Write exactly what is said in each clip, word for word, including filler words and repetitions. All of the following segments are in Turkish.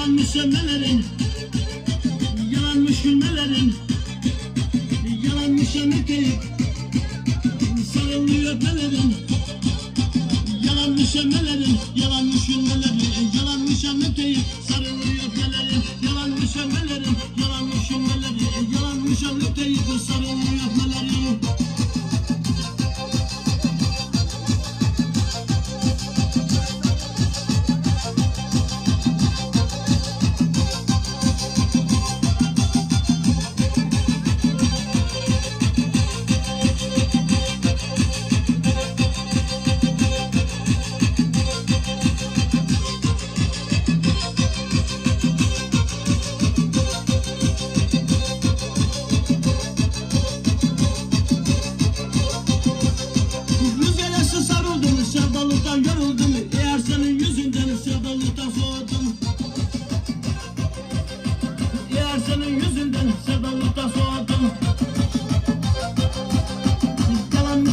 Yalanmış sevmelerin, yalanmış gülmelerin, yalanmış emekleyin, sarılıyor öpmelerin, yalanmış sevmelerin, yalanmış gülmelerin, yalanmış emekleyin, sarılıyor öpmelerin, yalanmış sevmelerin, yalanmış gülmelerin, yalanmış emekleyin, sarılıyor öpmelerin.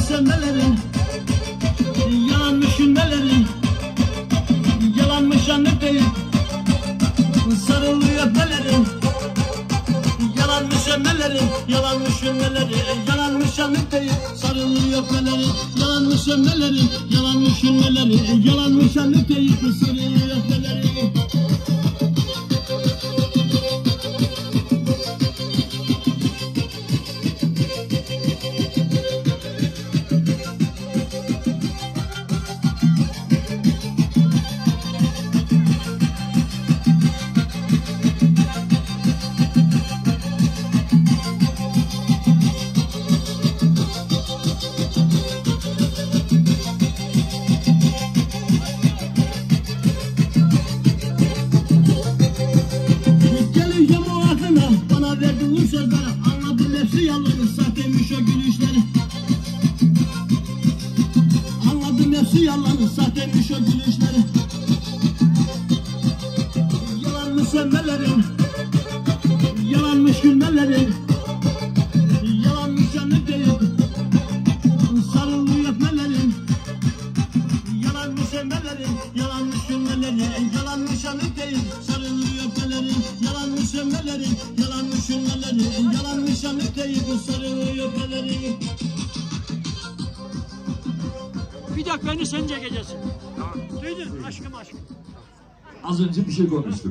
Sevmelerin, yalanmış gülmelerin, yalanmış anlıklayın, sarılıyor öpmelerin, yalanmış sevmelerin, yalanmış gülmelerin, yalanmış anlıklayın, sarılıyor öpmelerin, yalanmış sevmelerin, yalanmış gülmelerin, yalanmış anlıklayın, sarılıyor öpmelerin. Yalanın sahtemiş o gülüşleri, yalanmış sevmelerin, yalanmış gülmelerin, yalanmış anlıklayın, sarılıyor öpmelerin, yalanmış sevmelerin, yalanmış gülmelerin, yalanmış anlıklayın, sarılıyor öpmelerin, yalanmış sevmelerin, yalanmış gülmelerin, yalanmış anlıklayın, sarılıyor öpmelerin. Bir dakika, beni sen çekeceksin. Tamam. Duydun aşkım aşkım. Az önce bir şey konuştuk.